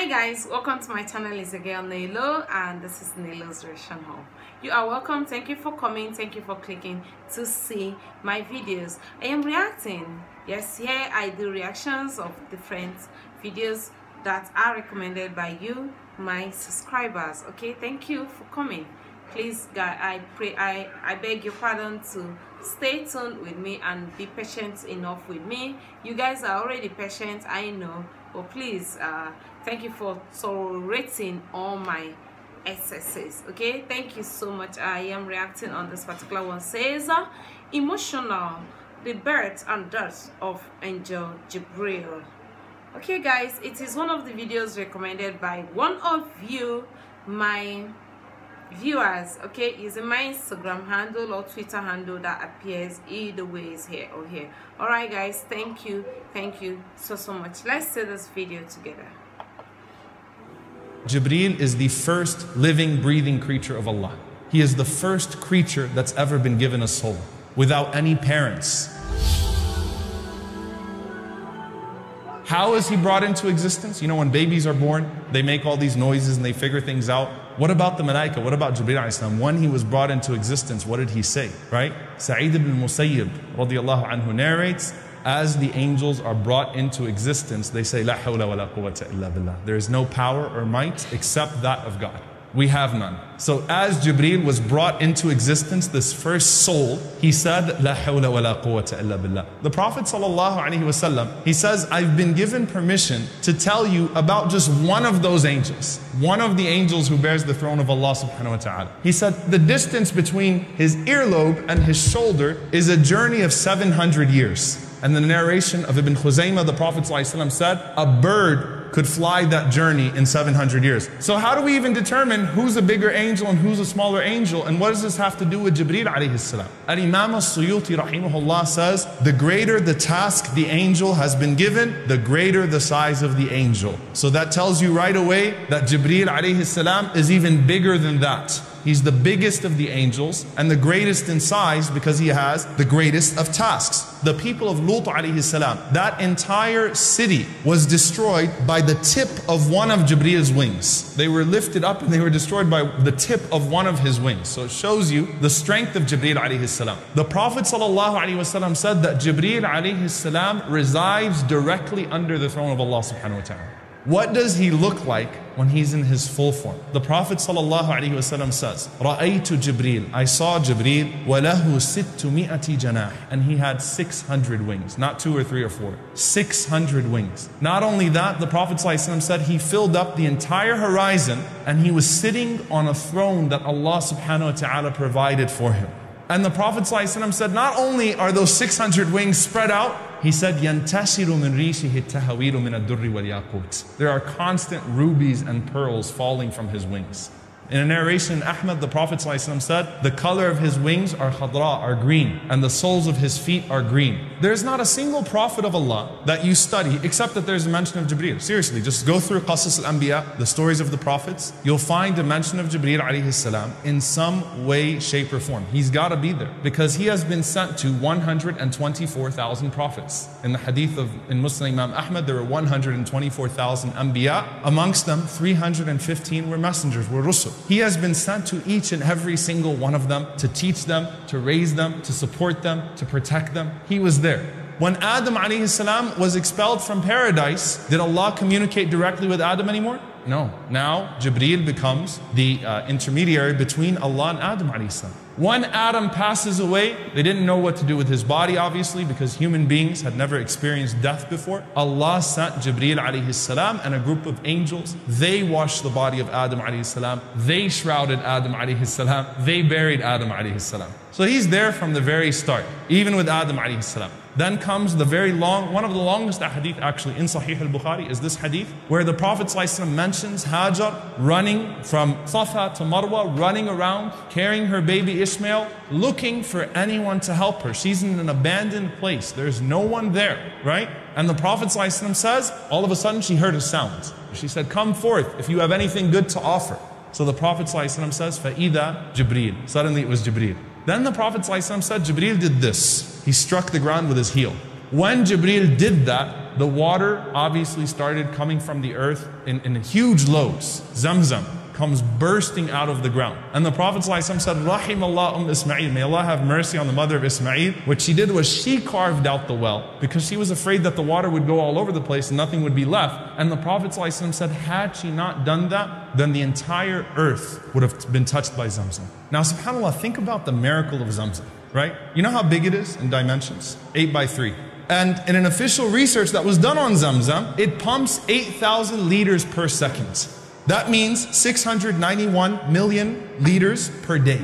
Hi guys, welcome to my channel. It's again Nelo and this is Nelo's Reaction Home. You are welcome. Thank you for coming. Thank you for clicking to see my videos. I am reacting. Yes, here I do reactions of different videos that are recommended by you, my subscribers. Okay, thank you for coming. Please guys, I beg your pardon to stay tuned with me and be patient enough with me. You guys are already patient, I know, but please thank you for tolerating all my excesses. Okay, thank you so much. I am reacting on this particular one. Says emotional, the birth and death of Angel Jibreel. Okay guys, it is one of the videos recommended by one of you, my viewers. Okay, using my Instagram handle or Twitter handle that appears either way is here or here. All right guys, thank you so much. Let's see this video together. Jibreel is the first living, breathing creature of Allah. He is the first creature that's ever been given a soul without any parents. How is he brought into existence? You know, when babies are born, they make all these noises and they figure things out. What about the Malaika? What about Jibreel alayhi salam? When he was brought into existence, what did he say, right? Sa'id ibn Musayyib radiallahu anhu narrates, as the angels are brought into existence, they say, La hawla wa la quwwata illa billah. There is no power or might except that of God. We have none. So as Jibreel was brought into existence, this first soul, he said, La hawla wa la quwwata illa billah. The Prophet sallallahu alaihi wasallam, he says, I've been given permission to tell you about just one of those angels, one of the angels who bears the throne of Allah subhanahu wa ta'ala. He said, the distance between his earlobe and his shoulder is a journey of 700 years. And the narration of Ibn Khuzaimah, the Prophet ﷺ said, a bird could fly that journey in 700 years. So how do we even determine who's a bigger angel and who's a smaller angel? And what does this have to do with Jibreel alayhi salam? Al-Imam al suyuti rahimahullah says, the greater the task the angel has been given, the greater the size of the angel. So that tells you right away that Jibreel alayhi salam is even bigger than that. He's the biggest of the angels and the greatest in size because he has the greatest of tasks. The people of Lut alayhi salam, that entire city was destroyed by the tip of one of Jibreel's wings. They were lifted up and they were destroyed by the tip of one of his wings. So it shows you the strength of Jibreel alayhi salam. The Prophet sallallahu alaihi wasallam said that Jibreel alayhi salam resides directly under the throne of Allah subhanahu wa ta'ala. What does he look like when he's in his full form? The Prophet ﷺ says, Ra'aytu Jibreel, I saw Jibreel, wa lahu sittu mi'ati janah, and he had 600 wings, not 2 or 3 or 4, 600 wings. Not only that, the Prophet ﷺ said he filled up the entire horizon and he was sitting on a throne that Allah subhanahu wa ta'ala provided for him. And the Prophet ﷺ said, not only are those 600 wings spread out, he said, يَنْتَشِرُ مِنْ رِيشِهِ التَّهَوِيلُ مِنَ الدُّرِّ وَالْيَاقُوتِ. There are constant rubies and pearls falling from his wings. In a narration in Ahmad, the Prophet ﷺ said, the color of his wings are khadra, are green, and the soles of his feet are green. There's not a single prophet of Allah that you study except that there's a mention of Jibreel. Seriously, just go through Qasas al-Anbiya, the stories of the prophets. You'll find a mention of Jibreel alayhi salam in some way, shape or form. He's got to be there because he has been sent to 124,000 prophets. In the hadith of Muslim Imam Ahmad, there were 124,000 Anbiya. Amongst them, 315 were messengers, were rusul. He has been sent to each and every single one of them to teach them, to raise them, to support them, to protect them. He was there. When Adam alayhi salam was expelled from paradise, did Allah communicate directly with Adam anymore? No. Now Jibreel becomes the intermediary between Allah and Adam alayhi salam. When Adam passes away, they didn't know what to do with his body, obviously, because human beings had never experienced death before. Allah sent Jibreel alayhi salam and a group of angels. They washed the body of Adam alayhi salam. They shrouded Adam alayhi salam. They buried Adam alayhi salam. So he's there from the very start, even with Adam alayhi salam. Then comes the very long, one of the longest hadith actually in Sahih al-Bukhari is this hadith where the Prophet ﷺ mentions Hajar running from Safa to Marwa, running around, carrying her baby Ishmael, looking for anyone to help her. She's in an abandoned place. There's no one there, right? And the Prophet ﷺ says, all of a sudden she heard a sound. She said, come forth if you have anything good to offer. So the Prophet ﷺ says, فَإِذَا Jibreel. Suddenly it was Jibreel. Then the Prophet ﷺ said, Jibreel did this. He struck the ground with his heel. When Jibreel did that, the water obviously started coming from the earth in huge loads. Zamzam comes bursting out of the ground. And the Prophet ﷺ said, Rahimallah Ismail, may Allah have mercy on the mother of Ismail. What she did was she carved out the well because she was afraid that the water would go all over the place and nothing would be left. And the Prophet ﷺ said, had she not done that, then the entire earth would have been touched by Zamzam. Now subhanAllah, think about the miracle of Zamzam, right? You know how big it is in dimensions? 8 by 3. And in an official research that was done on Zamzam, it pumps 8,000 liters per second. That means 691 million liters per day,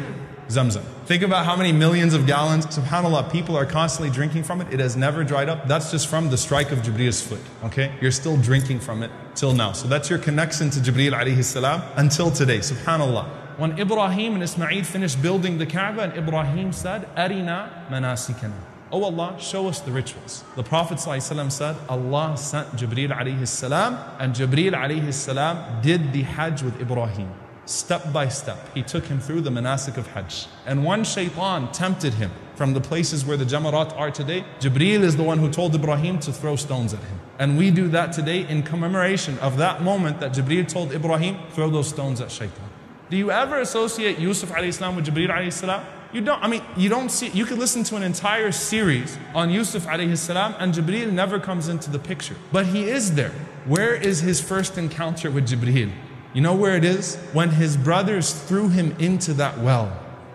Zamzam. Think about how many millions of gallons, subhanAllah, people are constantly drinking from it. It has never dried up. That's just from the strike of Jibreel's foot, okay? You're still drinking from it till now. So that's your connection to Jibreel alayhi salam until today, subhanAllah. When Ibrahim and Ismail finished building the Kaaba, and Ibrahim said, Arina manasikana. Oh Allah, show us the rituals. The Prophet ﷺ said, Allah sent Jibreel alayhi salam, and Jibreel alayhi salam did the Hajj with Ibrahim. Step by step, he took him through the manasik of Hajj. And when shaitan tempted him from the places where the Jamarat are today, Jibreel is the one who told Ibrahim to throw stones at him. And we do that today in commemoration of that moment that Jibreel told Ibrahim, throw those stones at shaitan. Do you ever associate Yusuf alayhi salam with Jibreel alayhi salam? You don't, I mean, you don't see, you could listen to an entire series on Yusuf alayhi salam and Jibreel never comes into the picture. But he is there. Where is his first encounter with Jibreel? You know where it is? When his brothers threw him into that well.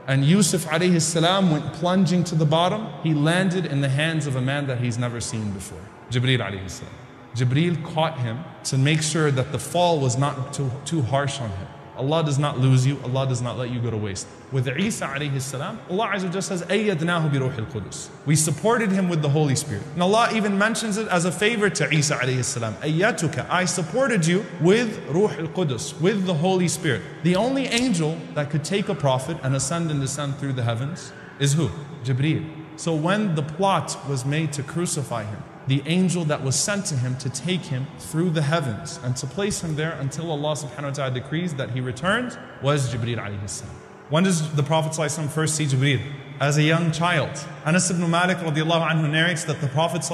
And Yusuf alayhi salam went plunging to the bottom. He landed in the hands of a man that he's never seen before. Jibreel alayhi salam. Jibreel caught him to make sure that the fall was not too harsh on him. Allah does not lose you. Allah does not let you go to waste. With Isa alayhi salam, Allah Azza wa Jalla says, "Ayyadnahu bi Ruhil Qudus." We supported him with the Holy Spirit. And Allah even mentions it as a favor to Isa alayhi salam. "Ayyatuka," I supported you with Ruhil Qudus, with the Holy Spirit. The only angel that could take a prophet and ascend and descend through the heavens is who? Jibreel. So when the plot was made to crucify him, the angel that was sent to him to take him through the heavens and to place him there until Allah subhanahu wa ta'ala decrees that he returns was Jibreel alayhi salam. When does the Prophet first see Jibreel? As a young child. Anas ibn Malik radiallahu anhu narrates that the Prophet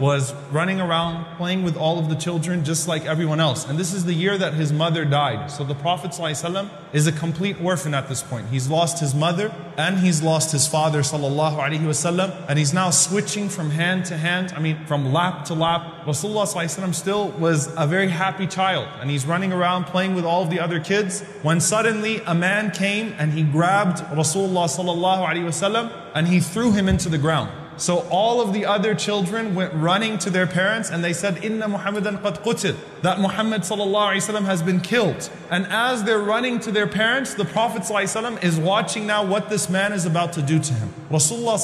was running around playing with all of the children just like everyone else. And this is the year that his mother died. So the Prophet is a complete orphan at this point. He's lost his mother and he's lost his father and he's now switching from hand to hand, I mean from lap to lap. Rasulullah still was a very happy child and he's running around playing with all of the other kids when suddenly a man came and he grabbed Rasulullah and he threw him into the ground. So all of the other children went running to their parents and they said, Inna Muhammadan qad qutil, that Muhammad has been killed. And as they're running to their parents, the Prophet is watching now what this man is about to do to him. Rasulullah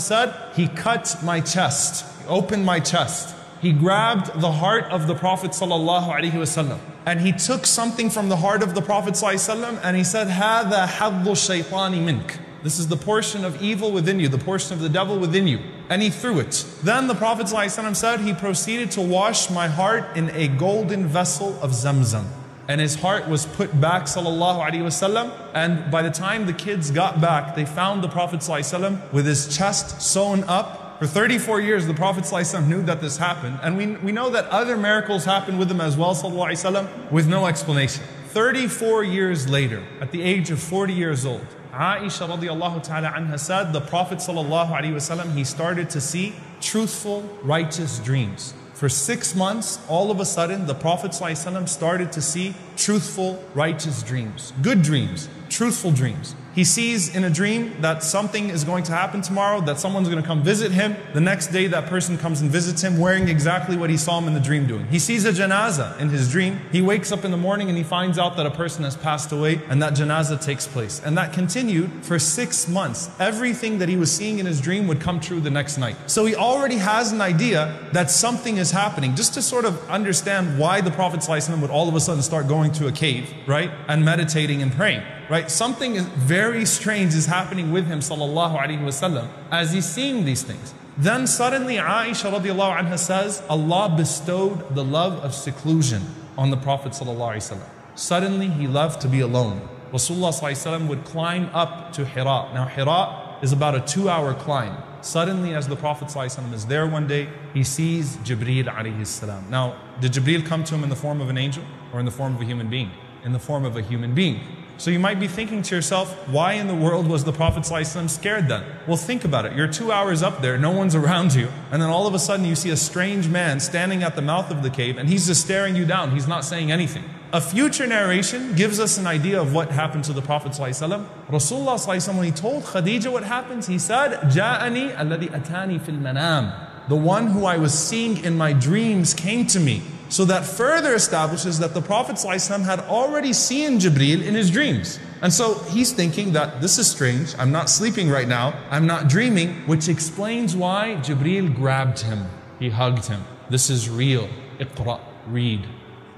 said, he cut my chest, he opened my chest. He grabbed the heart of the Prophet ﷺ and he took something from the heart of the Prophet ﷺ and he said, هَذَا حَظُّ الشَّيْطَانِ مِنْكَ. This is the portion of evil within you, the portion of the devil within you. And he threw it. Then the Prophet ﷺ said, he proceeded to wash my heart in a golden vessel of Zamzam. And his heart was put back, ﷺ, and by the time the kids got back, they found the Prophet ﷺ with his chest sewn up. For 34 years, the Prophet ﷺ knew that this happened. And we know that other miracles happened with him as well, ﷺ, with no explanation. 34 years later, at the age of 40 years old, Aisha radiallahu ta'ala anha said, the Prophet ﷺ, he started to see truthful, righteous dreams. For 6 months, all of a sudden, the Prophet ﷺ started to see truthful, righteous dreams. Good dreams, truthful dreams. He sees in a dream that something is going to happen tomorrow, that someone's going to come visit him. The next day, that person comes and visits him wearing exactly what he saw him in the dream doing. He sees a janazah in his dream. He wakes up in the morning and he finds out that a person has passed away and that janazah takes place. And that continued for 6 months. Everything that he was seeing in his dream would come true the next night. So he already has an idea that something is happening. Just to sort of understand why the Prophet ﷺ would all of a sudden start going to a cave, right? And meditating and praying, right? Something is very strange is happening with him, sallallahu alaihi wasallam, as he's seeing these things. Then suddenly Aisha radiallahu anha says, Allah bestowed the love of seclusion on the Prophet sallallahu alaihi wasallam. Suddenly he loved to be alone. Rasulullah sallallahu alaihi wasallam would climb up to Hira. Now Hira is about a 2-hour climb. Suddenly, as the Prophet ﷺ is there one day, he sees Jibreel ﷺ. Now, did Jibreel come to him in the form of an angel or in the form of a human being? In the form of a human being. So you might be thinking to yourself, why in the world was the Prophet ﷺ scared then? Well, think about it. You're 2 hours up there, no one's around you, and then all of a sudden you see a strange man standing at the mouth of the cave, and he's just staring you down. He's not saying anything. A future narration gives us an idea of what happened to the Prophet ﷺ. Rasulullah ﷺ, when he told Khadija what happens, he said, "Ja'ani alladhi atani fil manam." The one who I was seeing in my dreams came to me. So that further establishes that the Prophet ﷺ had already seen Jibreel in his dreams. And so he's thinking that this is strange, I'm not sleeping right now, I'm not dreaming, which explains why Jibreel grabbed him, he hugged him. This is real. Iqra, read.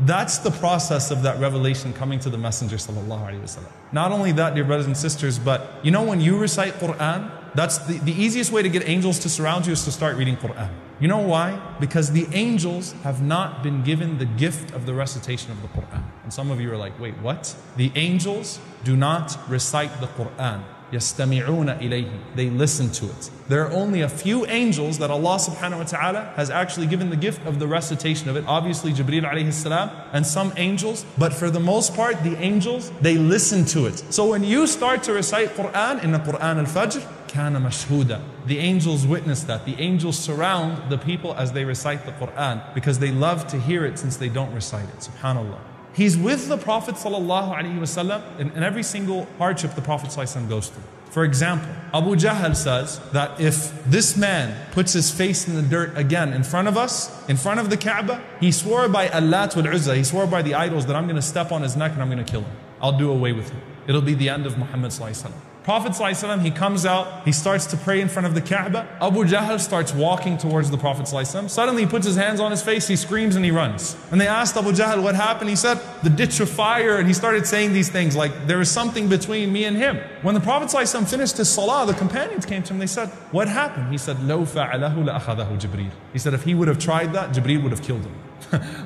That's the process of that revelation coming to the Messenger ﷺ. Not only that, dear brothers and sisters, but you know when you recite Quran, that's the easiest way to get angels to surround you is to start reading Quran. You know why? Because the angels have not been given the gift of the recitation of the Quran. And some of you are like, wait, what? The angels do not recite the Quran. يَسْتَمِعُونَ إِلَيْهِ. They listen to it. There are only a few angels that Allah subhanahu wa ta'ala has actually given the gift of the recitation of it. Obviously Jibreel alayhi salam and some angels, but for the most part the angels, they listen to it. So when you start to recite Quran, in the Quran al-Fajr, كَانَ مَشْهُودًا. The angels witness that. The angels surround the people as they recite the Quran because they love to hear it since they don't recite it. SubhanAllah. He's with the Prophet ﷺ in every single hardship the Prophet ﷺ goes through. For example, Abu Jahal says that if this man puts his face in the dirt again in front of us, in front of the Ka'bah, he swore by Allat wal-Uzza, he swore by the idols that I'm going to step on his neck and I'm going to kill him. I'll do away with him. It'll be the end of Muhammad ﷺ. Prophet ﷺ, he comes out, he starts to pray in front of the Kaaba. Abu Jahal starts walking towards the Prophet ﷺ. Suddenly he puts his hands on his face, he screams and he runs. And they asked Abu Jahal what happened, he said, the ditch of fire, and he started saying these things like, there is something between me and him. When the Prophet ﷺ finished his salah, the companions came to him, they said, what happened? He said, لَوْ فَعَلَهُ لَأَخَذَهُ Jibreel. He said, if he would have tried that, Jibreel would have killed him.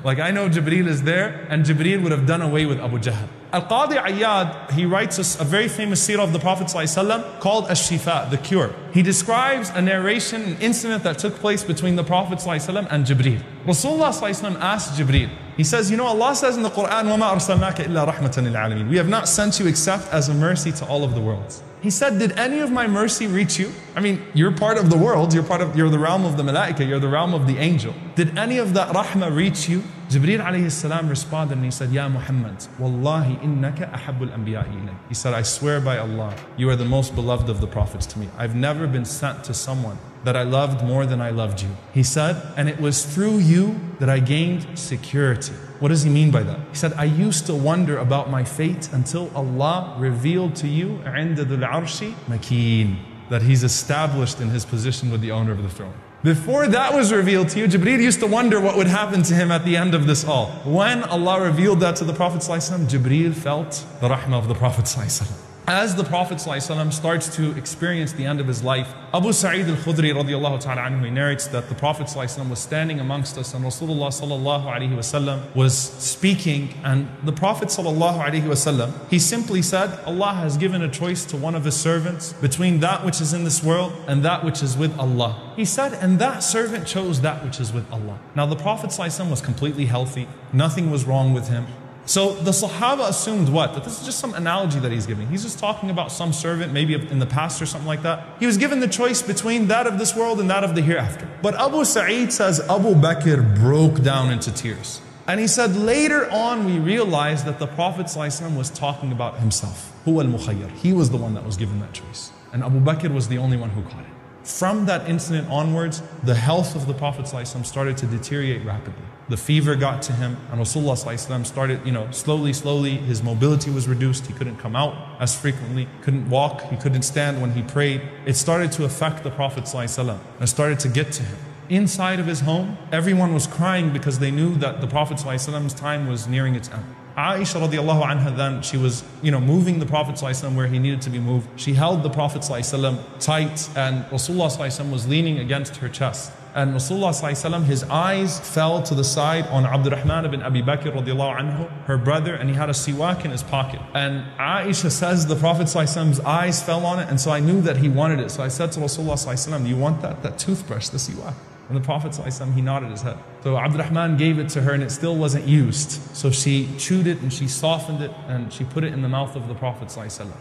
Like, I know Jibreel is there, and Jibreel would have done away with Abu Jahal. Al Qadi Ayyad, he writes a very famous seerah of the Prophet ﷺ called Ash-Shifa, the cure. He describes a narration, an incident that took place between the Prophet ﷺ and Jibreel. Rasulullah ﷺ asked Jibreel, he says, you know, Allah says in the Quran, وَمَا أَرْسَلْنَاكَ إِلَّا رَحْمَةً لِلْعَالَمِينَ. We have not sent you except as a mercy to all of the worlds. He said, did any of my mercy reach you? I mean, you're part of the world, you're the realm of the Malaika, you're the realm of the angel. Did any of that rahmah reach you? Jibreel alayhi salam responded and he said, Ya Muhammad, Wallahi innaka ahabbul anbiya'i ilay. He said, I swear by Allah, you are the most beloved of the prophets to me. I've never been sent to someone that I loved more than I loved you. He said, and it was through you that I gained security. What does he mean by that? He said, I used to wonder about my fate until Allah revealed to you, عِنْدَ ذُو الْعَرْشِ مَكِينٌ, that he's established in his position with the owner of the throne. Before that was revealed to you, Jibreel used to wonder what would happen to him at the end of this all. When Allah revealed that to the Prophet ﷺ, Jibreel felt the rahmah of the Prophet ﷺ. As the Prophet ﷺ starts to experience the end of his life, Abu Sa'id al-Khudri radiallahu ta'ala anhu narrates that the Prophet ﷺ was standing amongst us and Rasulullah sallallahu alayhi wasallam was speaking, and the Prophet sallallahu alayhi wasallam, he simply said, Allah has given a choice to one of his servants between that which is in this world and that which is with Allah. He said, and that servant chose that which is with Allah. Now the Prophet ﷺ was completely healthy, nothing was wrong with him. So the Sahaba assumed what? That this is just some analogy that he's giving. He's just talking about some servant, maybe in the past or something like that. He was given the choice between that of this world and that of the hereafter. But Abu Sa'id says Abu Bakr broke down into tears. And he said, later on we realized that the Prophet ﷺ was talking about himself. Huwa al-mukhayyar. He was the one that was given that choice. And Abu Bakr was the only one who caught it. From that incident onwards, the health of the Prophet ﷺ started to deteriorate rapidly. The fever got to him, and Rasulullah ﷺ started, slowly, his mobility was reduced. He couldn't come out as frequently, couldn't walk, he couldn't stand when he prayed. It started to affect the Prophet ﷺ and started to get to him. Inside of his home, everyone was crying because they knew that the Prophet ﷺ's time was nearing its end. Aisha radiallahu anha then, she was, moving the Prophet ﷺ where he needed to be moved. She held the Prophet ﷺ tight, and Rasulullah ﷺ was leaning against her chest. And Rasulullah ﷺ, his eyes fell to the side on Abdurrahman ibn Abi Bakr radiallahu anhu, her brother, and he had a siwak in his pocket. And Aisha says the Prophet ﷺ's eyes fell on it, and so I knew that he wanted it. So I said to Rasulullah ﷺ, do you want that toothbrush, the siwak? And the Prophet ﷺ, he nodded his head. So Abdurrahman gave it to her and it still wasn't used. So she chewed it and she softened it and she put it in the mouth of the Prophet ﷺ.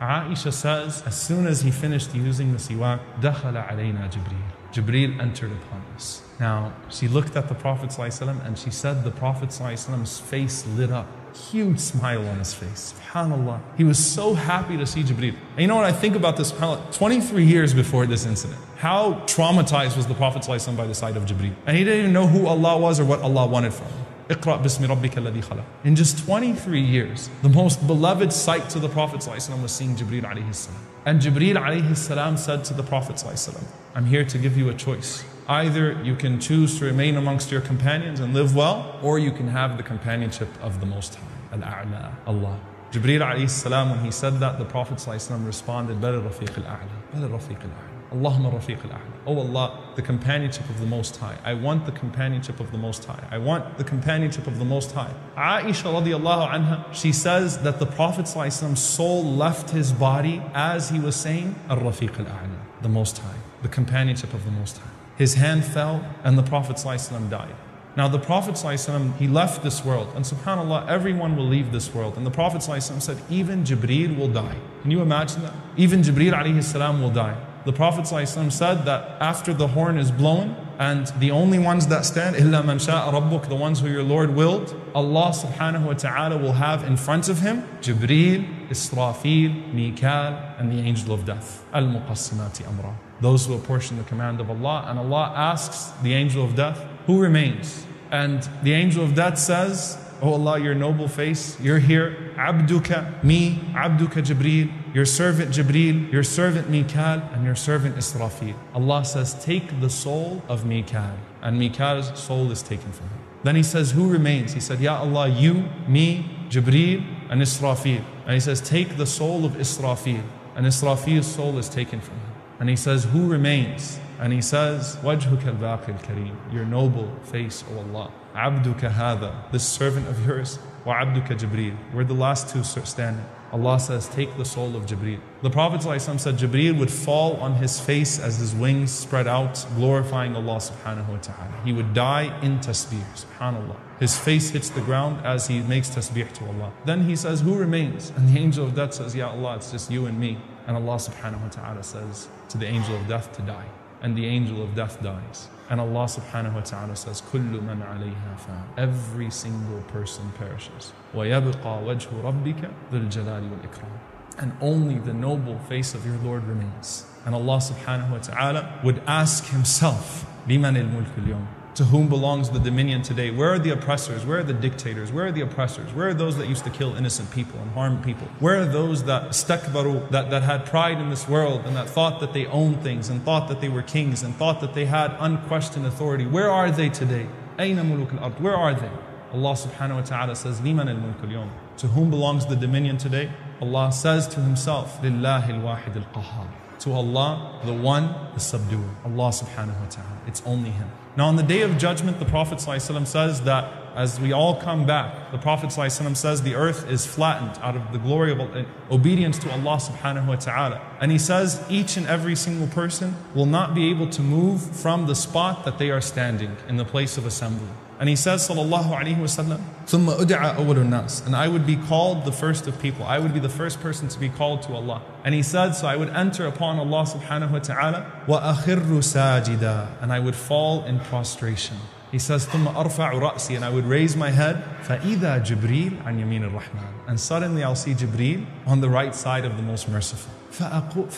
Aisha says, as soon as he finished using the siwak, دَخَلَ عَلَيْنَا جِبْرِيلٌ. Jibreel entered upon us. Now, she looked at the Prophet ﷺ and she said the Prophet ﷺ's face lit up. Huge smile on his face. SubhanAllah. He was so happy to see Jibreel. And you know what I think about this? 23 years before this incident, how traumatized was the Prophet ﷺ by the sight of Jibreel? And he didn't even know who Allah was or what Allah wanted from him. اقرأ بسم ربك الذي خلق. In just 23 years, the most beloved sight to the Prophet ﷺ was seeing Jibreel alayhi salam. And Jibreel alayhi salam said to the Prophet ﷺ, I'm here to give you a choice. Either you can choose to remain amongst your companions and live well, or you can have the companionship of the Most High, Al-A'la, Allah. Jibreel alayhi salam, when he said that, the Prophet ﷺ responded, Bal Rafiq Al-A'la, Bal Rafiq Al-A'la. Allahumma Rafiq al-A'la. Oh Allah, the companionship of the Most High. I want the companionship of the Most High. I want the companionship of the Most High. Aisha radiallahu anha, she says that the Prophet ﷺ's soul left his body as he was saying, Al-Rafiq al-A'la, the Most High, the companionship of the Most High. His hand fell and the Prophet ﷺ died. Now the Prophet ﷺ, he left this world, and subhanAllah, everyone will leave this world. And the Prophet ﷺ said, even Jibreel will die. Can you imagine that? Even Jibreel alayhi salam will die. The Prophet ﷺ said that after the horn is blown, and the only ones that stand, إِلَّا مَنْ شَاءَ رَبُّكَ, the ones who your Lord willed, Allah subhanahu wa ta'ala will have in front of him Jibreel, Israfil, Mikal, and the angel of death. Al-Muqassimati Amra. Those who apportion the command of Allah. And Allah asks the angel of death, who remains? And the angel of death says, Oh Allah, your noble face, you're here. Abduka, me, Abduka Jibreel, your servant Jibreel, your servant Mikal, and your servant Israfil. Allah says, take the soul of Mikal. And Mikal's soul is taken from him. Then he says, who remains? He said, Ya Allah, you, me, Jibreel, and Israfil. And he says, take the soul of Israfil. And Israfil's soul is taken from him. And he says, who remains? And he says, Wajhuka al-Baqi al-Kareem, your noble face, O Allah. Abduka hadha, this servant of yours, wa abduka Jibreel. We're the last two standing. Allah says, take the soul of Jibreel. The Prophet ﷺ said Jibreel would fall on his face as his wings spread out, glorifying Allah subhanahu wa ta'ala. He would die in tasbih, subhanAllah. His face hits the ground as he makes tasbih to Allah. Then he says, who remains? And the angel of death says, Ya Allah, it's just you and me. And Allah subhanahu wa ta'ala says to the angel of death to die. And the angel of death dies. And Allah subhanahu wa ta'ala says, Kullu man alayha fan. Every single person perishes. وَيَبْقَى وَجْهُ رَبِّكَ ذُو الْجَلَالِ وَالْإِكْرَامِ. And only the noble face of your Lord remains. And Allah subhanahu wa ta'ala would ask himself, لِمَنِ الْمُلْكُ الْيَوْمِ, to whom belongs the dominion today? Where are the oppressors? Where are the dictators? Where are the oppressors? Where are those that used to kill innocent people and harm people? Where are those that istakbaru, that had pride in this world and that thought that they owned things and thought that they were kings and thought that they had unquestioned authority? Where are they today? Ayna muluk al-ard? Where are they? Allah subhanahu wa ta'ala says, Liman al-mulk al-yawm, to whom belongs the dominion today? Allah says to himself, Lillahi al-wahid al-qahhar, to Allah, the one, the subduer. Allah subhanahu wa ta'ala. It's only him. Now on the day of judgment, the Prophet ﷺ says that as we all come back, the Prophet ﷺ says the earth is flattened out of the glory of obedience to Allah subhanahu wa ta'ala. And he says each and every single person will not be able to move from the spot that they are standing in the place of assembly. And he says, sallallahu alayhi wasallam, ثُمَّ أُدْعَى أَوَلُ النَّاسِ, and I would be called the first of people. I would be the first person to be called to Allah. And he said, so I would enter upon Allah subhanahu wa ta'ala, وَأَخِرُّ سَاجِدًا, and I would fall in prostration. He says, ثُمَّ أَرْفَعُ رَأْسِي, and I would raise my head, فَإِذَا جِبْرِيلٌ عَنْ يَمِينِ الرَّحْمَنِ, and suddenly I'll see Jibreel on the right side of the most merciful.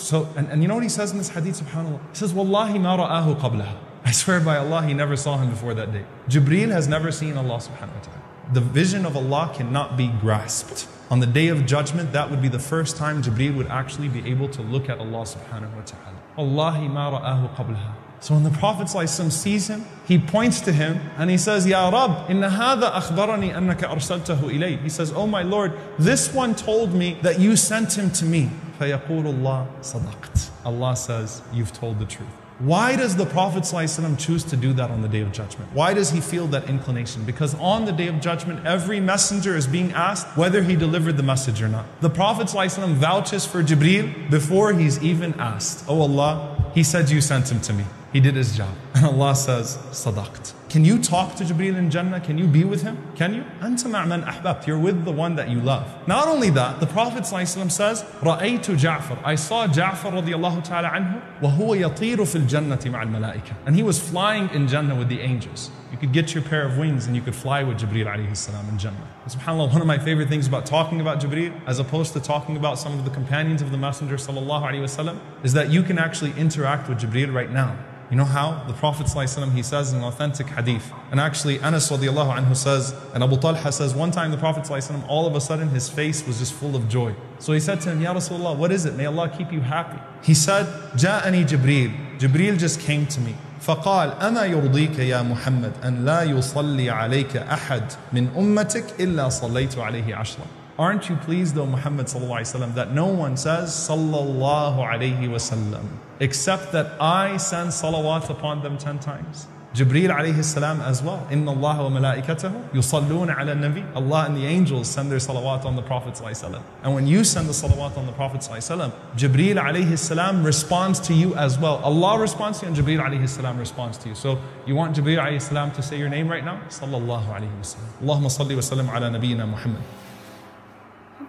And you know what he says in this hadith, subhanAllah? He says, وَاللَّهِ مَا رَآهُ قَبْلَهَا, I swear by Allah, he never saw him before that day. Jibreel has never seen Allah subhanahu wa ta'ala. The vision of Allah cannot be grasped. On the day of judgment, that would be the first time Jibreel would actually be able to look at Allah subhanahu wa ta'ala. Allahi ma ra'ahu qablaha. So when the Prophet ﷺ sees him, he points to him and he says, Ya Rab, inna hadha akhbarani annaka arsaltahu ilayh. He says, Oh my Lord, this one told me that you sent him to me. Fayaqulu Allah sadaqt. Allah says, you've told the truth. Why does the Prophet ﷺ choose to do that on the Day of Judgment? Why does he feel that inclination? Because on the Day of Judgment, every messenger is being asked whether he delivered the message or not. The Prophet ﷺ vouches for Jibreel before he's even asked. Oh Allah, he said you sent him to me. He did his job. And Allah says, Sadaqt. Can you talk to Jibreel in Jannah? Can you be with him? Can you? Anta ma'a man ahbabt. You're with the one that you love. Not only that, the Prophet ﷺ says, Ra'aytu Ja'far. I saw Ja'far radiallahu ta'ala anhu. Wa huwa yatiru fil jannati ma'al malaika. And he was flying in Jannah with the angels. You could get your pair of wings and you could fly with Jibreel alayhi salam in Jannah. SubhanAllah, one of my favorite things about talking about Jibreel, as opposed to talking about some of the companions of the Messenger sallallahu alayhi wasallam, is that you can actually interact with Jibreel right now. You know how? The Prophet ﷺ, he says in an authentic hadith, and actually Anas radiallahu anhu says, and Abu Talha says, one time the Prophet ﷺ, all of a sudden his face was just full of joy. So he said to him, Ya Rasulullah, what is it? May Allah keep you happy. He said, Ja'ani Jibreel. Jibreel just came to me. فقال أما يرضيك يا محمد أن لا يصلي عليك أحد من أمتك إلا صليت عليه عشرا. Aren't you pleased, O Muhammad sallallahu alayhi wa sallam, that no one says sallallahu alayhi wa sallam except that I send salawat upon them 10 times? Jibreel alayhi salam as well. Inna Allah wa malaikatahu yusalluna ala nabi. Allah and the angels send their salawat on the Prophet sallallahu alayhi wa sallam. And when you send the salawat on the Prophet sallallahu alayhi wa sallam, Jibreel alayhi salam responds to you as well. Allah responds to you and Jibreel alayhi salam responds to you. So you want Jibreel alayhi salam to say your name right now? Sallallahu alayhi wa sallam. Allahumma salli wa sallam ala nabiyyina Muhammad.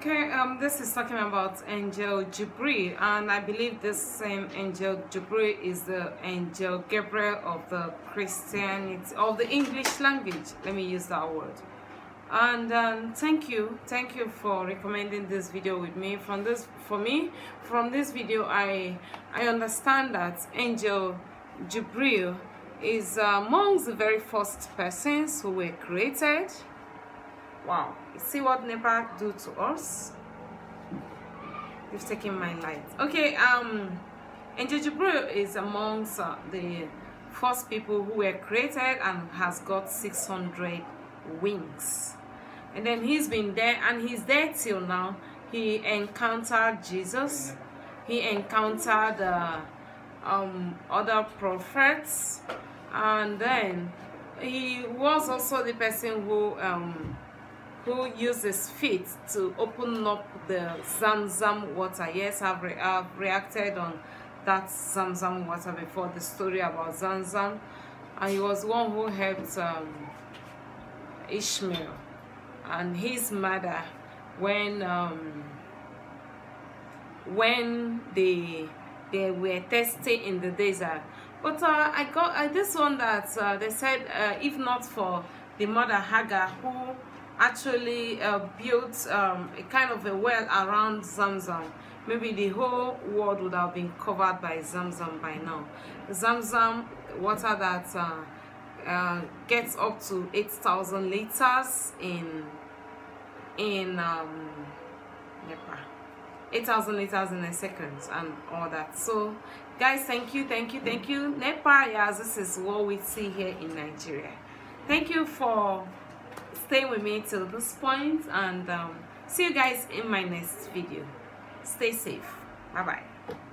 Okay, this is talking about Angel Jibreel, and I believe this same Angel Jibreel is the Angel Gabriel of the Christianity, of the English language. Let me use that word. And thank you for recommending this video with me. From this video, I understand that Angel Jibreel is amongst the very first persons who were created. Wow, see what Nepal do to us. They've taken my light. Okay, Angel Jibreel is amongst the first people who were created and has got 600 wings. And then he's been there, and he's there till now. He encountered Jesus. He encountered other prophets. And then he was also the person who uses feet to open up the Zamzam water. Yes, I've reacted on that Zamzam water before, the story about Zamzam. And he was one who helped Ishmael and his mother when they were tested in the desert. But I got this one that they said, if not for the mother Hagar, who actually built a kind of a well around Zamzam, maybe the whole world would have been covered by Zamzam by now. Zamzam water that gets up to 8,000 liters in Nepal. 8,000 liters in a second and all that. So guys, thank you. Nepal, yes, this is what we see here in Nigeria. Thank you for stay with me till this point, and see you guys in my next video. Stay safe. Bye bye.